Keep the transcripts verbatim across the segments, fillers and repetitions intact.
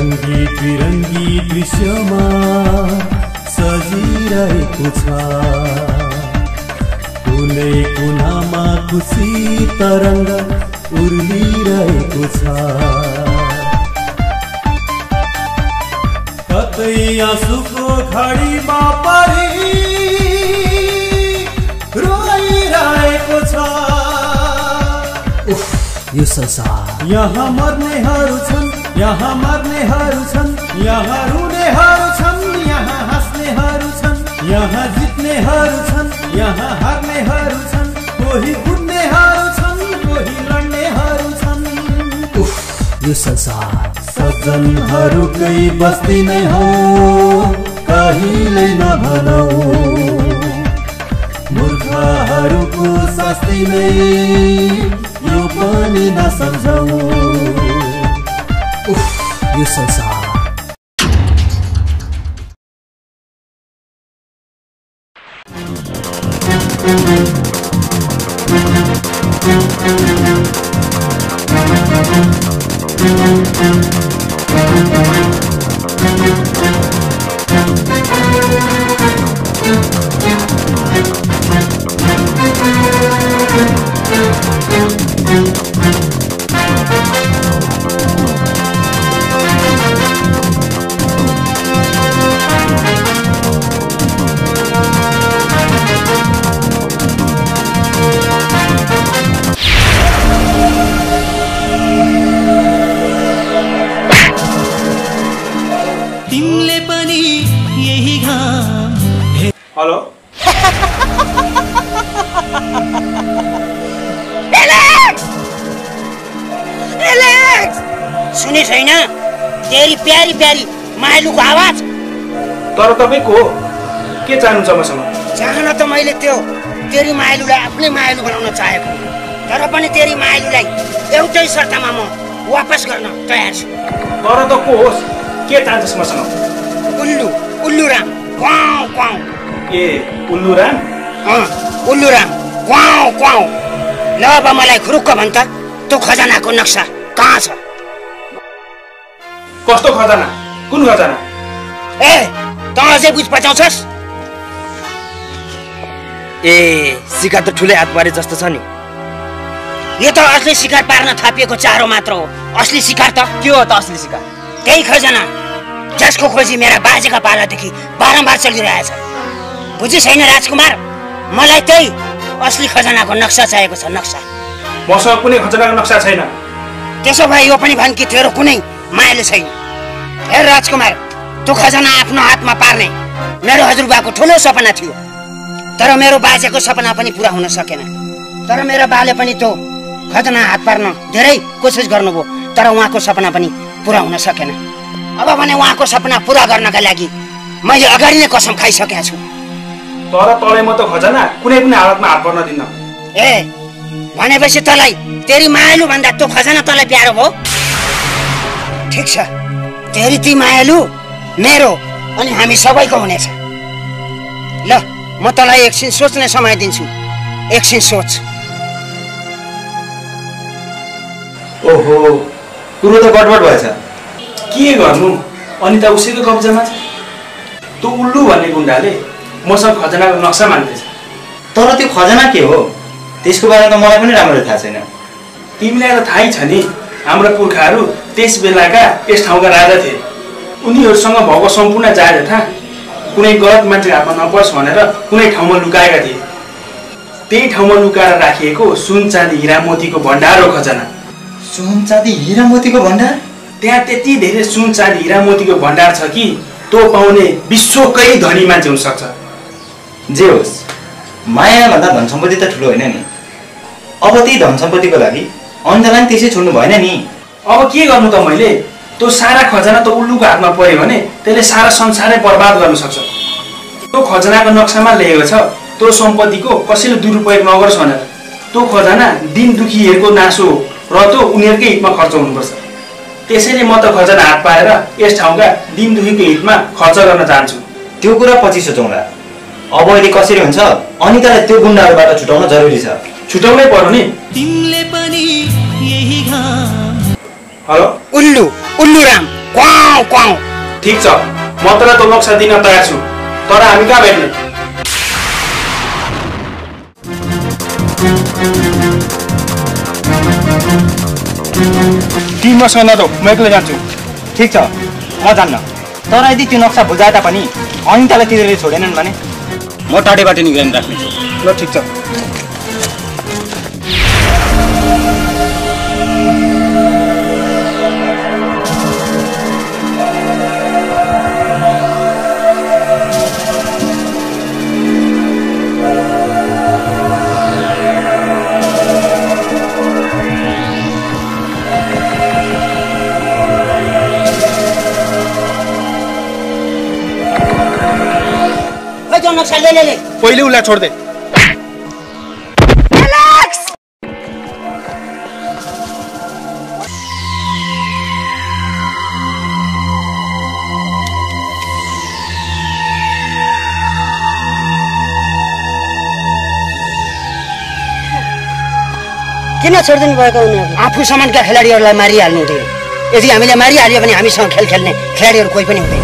रंगी बिरंगी दृश्यमा सजिरहेको छ। कुनै कुनामा खुसी तरंग उर्लिरहेको छ। कतै आँसुको घडीमा परी रोइरहेको छ। उफ यो संसार। यहाँ मर्नेहरू छन्, यहाँ मर्नेहरू छन्, यहाँ रुनेहरू छन्, यहाँ हाँस्नेहरू छन्, यहाँ जित्नेहरू छन्, यहाँ हार्नेहरू छन्, कोही कुद्नेहरू छन्, कोही लड्नेहरू छन्। उफ यो संसार। सज्जनहरूकै बस्ती नै हो कहिले नभनौ, मूर्खहरूको शास्ति नै यो पनि नसम्झौ। उफ यो संसार। हेलो रिलैक्स रिलैक्स सुने छैन तेरी प्यारी प्यारी माइलुको आवाज। तर तपाईको के चाहनु छ मसँग? चाहना त मैले त्यो तेरी माइलुलाई आफ्नै माइलु बनाउन चाहेको, तर पनि तेरी माइलुलाई एउटै शर्तमा म वापस गर्न तयार छु। तर त को होस्, के चाहन्छस् मसँग? उल्लु उल्लु राम क्वाउ क्वाउ। ए उल्लु राम? अँ उल्लु राम क्वाउ क्वाउ। ल अब मलाई खुरुक्क भन् त, त्यो खजानाको नक्सा कहाँ छ? कस्तो खजाना? कुन खजाना? ए त अझै बुझ पचाउँछस्? ए सिका त ठुलै हात पारे जस्तो छ नि। यो त असली शिकार पार्न थापिएको चारो मात्र हो। असली शिकार त के हो त? असली शिकार त्यही खजाना जसको खोजी मेरा बाजेका पालादेखि बारम्बार चलिरहेछ। बुझी छैन राजकुमार, मलाई त्यही असली खजानाको नक्सा चाहिएको छ। नक्सा? मसँग कुनै खजानाको नक्सा छैन। त्यसो भए यो पनि भन् कि तेरो कुनै मायाले छैन। हेर राजकुमार, त्यो खजाना आफ्नो हातमा पार्ने मेरो हजुरबाको ठुलो सपना थियो, तर मेरो बाजेको सपना पनि पुरा हुन सकेन। तर मेरो बाले पनि त्यो खजाना हात पार्न धेरै कोसिस गर्नुभयो, तर उहाँको सपना पनि पुरा हुन सकेन। अब भने उहाँको सपना पुरा गर्नका लागि मैले अगाडि नै कसम खाइसकेको छु। तर तँलाई म त खजाना कुनै पनि हालतमा हात पर्न दिन्न। ए भनेपछि तँलाई तेरी मायालु भन्दा त्यो खजाना तँलाई प्यारो भयो। ठिक छ, तेरी ती मायालु मेरो अनि हामी सबैको हुनेछ। ल म तँलाई एकछिन सोच्ने समय दिन्छु, एकछिन सोच। ओहो कुरो त गडबड भएछ। के गर्नु, अनिता उसैको कब्जामा छ। त्यो उल्लु भन्ने गुण्डाले मसँग खजानाको नक्सा मान्दैछ। तर त्यो खजाना के हो त्यसको बारेमा मलाई पनि राम्ररी थाहा छैन। तिमीलाई त थाहै छ नि, हाम्रा पुर्खाहरू त्यस बेलाका यस ठाउँका राजा थिए। उनीहरूसँग भएको सम्पूर्ण जायजथा कुनै गलत मान्छे हातमा नपरोस् भनेर कुनै ठाउँमा लुकाएका थिए। त्यही ठाउँमा लुकाएर राखिएको सुन चाँदी हिरा मोतीको भण्डार हो खजाना। सुन चाँदी हिरा मोतीको भण्डार? त्यहाँ त्यति धेरै सुन चाँदी हिरा मोतीको भण्डार छ कि त्यो पाउने विश्वकै धनी मान्छे हुनसक्छ। जे होस्, माया भन्दा धन सम्पत्ति त ठुलो होइन नि। अब त्यही धन सम्पत्तिको लागि अन्धलाई त्यसै छोड्नु भएन नि। अब के गर्नु त मैले? त्यो सारा खजाना त उल्लुको हातमा पऱ्यो भने त्यसले सारा संसारै बर्बाद गर्न सक्छ। त्यो खजानाको नक्सामा लेखेको छ त्यो सम्पत्तिको कसैले दुरुपयोग नगरोस् भनेर। त्यो खजाना दिन दुखीहरूको नासो हो र त्यो उनीहरूकै हितमा खर्च हुनुपर्छ। त्यसैले म त खजाना हात पाएर यस ठाउँका दिन दुखीको हितमा खर्च गर्न चाहन्छु। त्यो कुरा पछि सोचौँला। अब अहिले कसरी हुन्छ अनितालाई त्यो गुण्डाहरूबाट छुटाउन जरुरी छ। छुटाउनै पर्यो नि। तिमीले पनि यही घाम। हेलो उल्लु उल्लु राम क्वाओ क्वाओ ठीक छ म तर तोमक साथ दिन तयार छु तर हामी का भेट्ने तिमी मसँग नरो म एक्लै जान्छु ठीक छ म जान्न तर यदि त्यो नक्सा बुझाए तापनि अनिताले तिरेले छोडेनन् भने म टाढेबाट निगरानी राख्ने छु ल ठीक छ ले ले ले पहिले उला छोड़ दे एलेक्स किन छोड्दिनु भएको उनीहरु आफू समानका खेलाडीहरुलाई मारिहाल्नु हुँदैन यदि हामीले मारिहाल्यो भने हामीसँग खेल खेल्ने खेलाडीहरु कोही पनि हुँदैन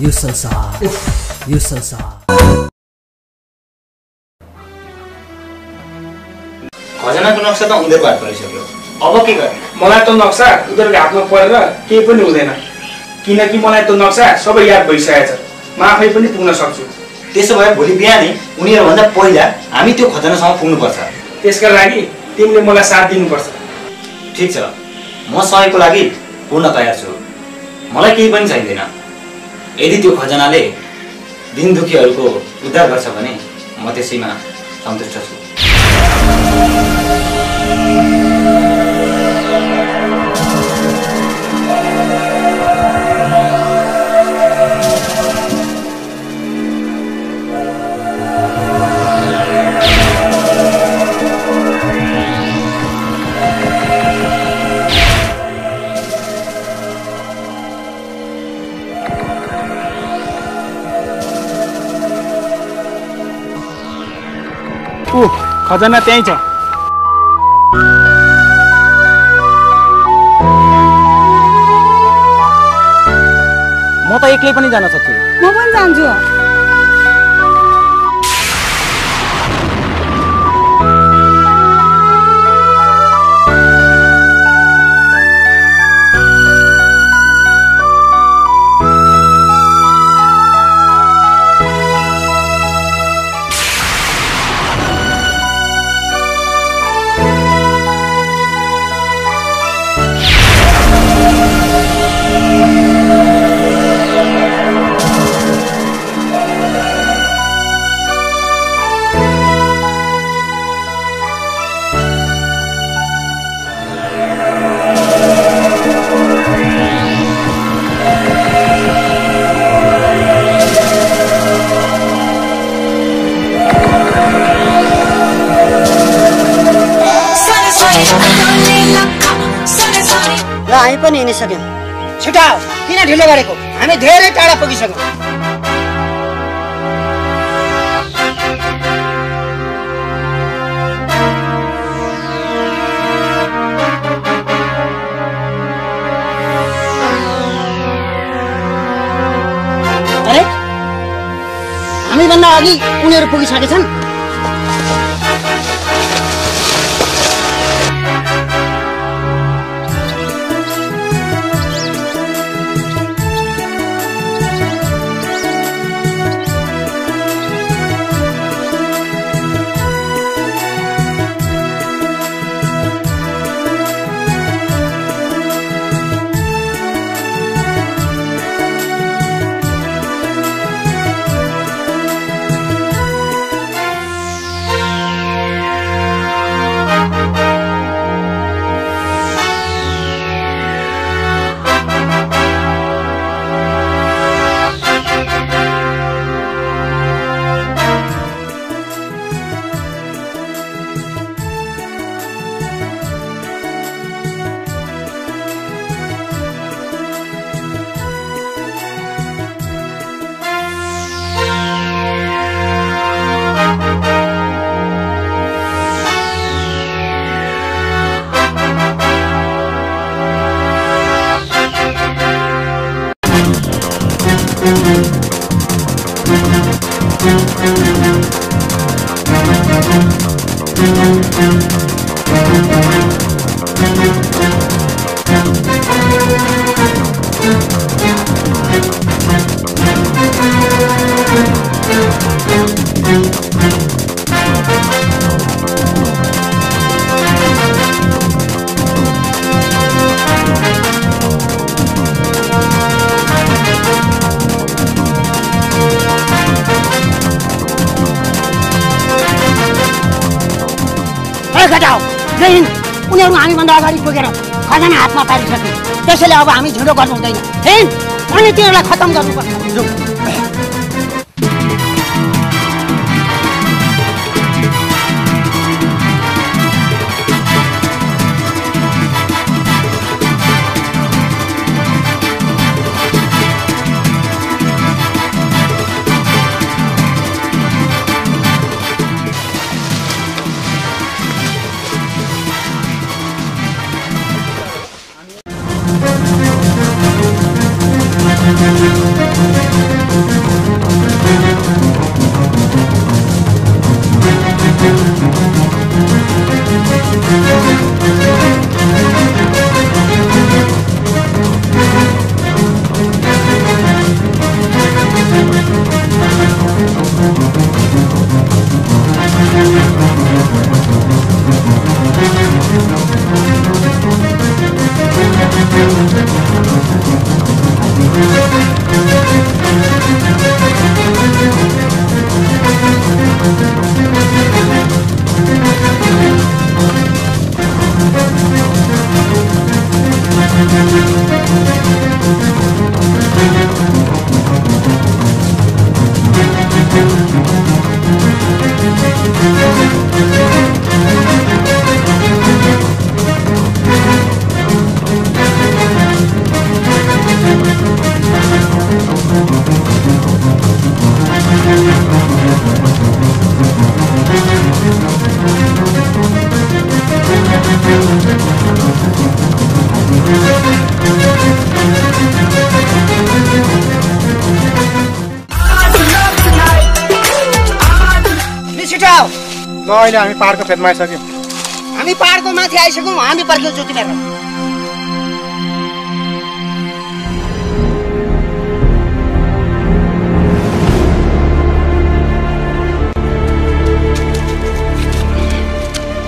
यो संसार यो संसार खजनाको नक्सा त उनीहरुको हातमा आइसक्यो अब के गर्ने मलाई त नक्सा उनीहरुको हातमा परेर केही पनि हुँदैन किनकि मलाई त नक्सा सबै याद भइसकेछ म आफै पनि पुग्न सक्छु त्यसो भए भोलि बिहानै उनीहरु भन्दा पहिला हामी त्यो खजनासम्म पुग्नुपर्छ त्यसका लागि तिमीले मलाई साथ दिनुपर्छ ठीक छ म सहयोगको लागि पूर्ण तयार छु मलाई केही पनि चाहिदैन यदि त्यो खजनाले दिन दुखीहरुको उद्धार गर्छ भने म त्यसैमा सन्तुष्ट छु खजना त्यही छ म त एक्लै पनि जान सक्छु म पनि जान्छु हिँड्न सक्यौं छिटो किन ढिलो गरेको हामी धेरै टाढा पुगिसक्यौं 나가기 우려를 보기 시작해선 लेकिन उनीहरु हामीभन्दा अगाडि पुगेर खजाना हातमा पारिसके त्यसैले अब हामी झुडो गर्नु हुँदैन हैन अनि तिनीहरुलाई खतम गर्नुपर्छ अहिले हामी पार्कको फेदमा आइसक्यौं हामी पार्कको माथि आइसक्यौं हामी पर्क्यौं जोतिनेर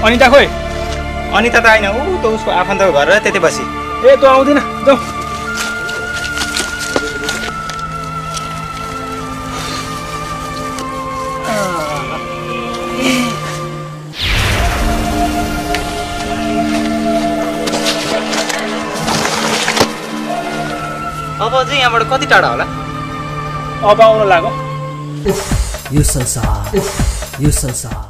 अनिता खोइ अनिता त आइन उ त उसको आफन्तको घर र त्यतै बसी ए त आउँदिन जाऊ यहाँबाट कति टाढा होला अब आउन लाग्यो उफ यो संसार उफ यो संसार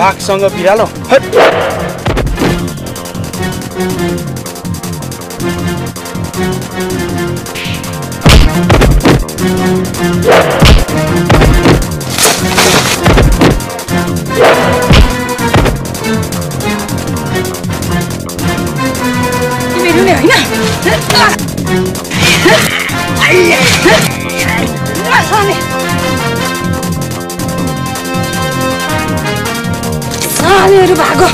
बाघसँग बिरालो हट। मेरो नै हैन सालेहरु भागो।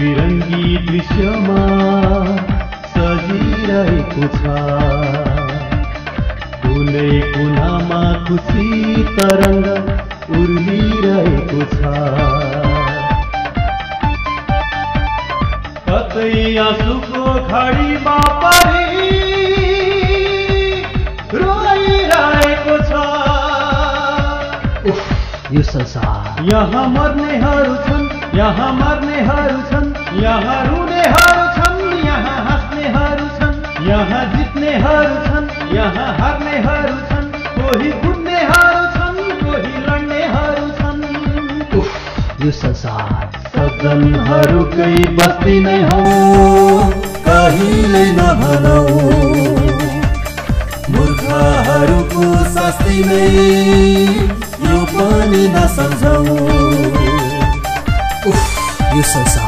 तिरंगी दृश्यमा सजिरहेको छ कुनै कुनामा खुसी तरंग उर्लिरहेको छ कतै आँसुको घडीमा पनि रोइरहेको छ। उफ यो संसार यहाँ मर्नेहरू छन् यहाँ मर्नेहरू छन् यहाँ रुनेहरू छन् यहाँ हाँस्नेहरू छन् यहाँ जित्नेहरू छन् यहाँ हार्नेहरू छन् कोही कुद्नेहरू छन् कोही लड्नेहरू छन्। उफ यो संसार सज्जनहरूकै बस्ती नै हो कहिल्यै नभनौ मूर्खहरूको शास्ति नै यो पनि नसम्झौ। उफ यो संसार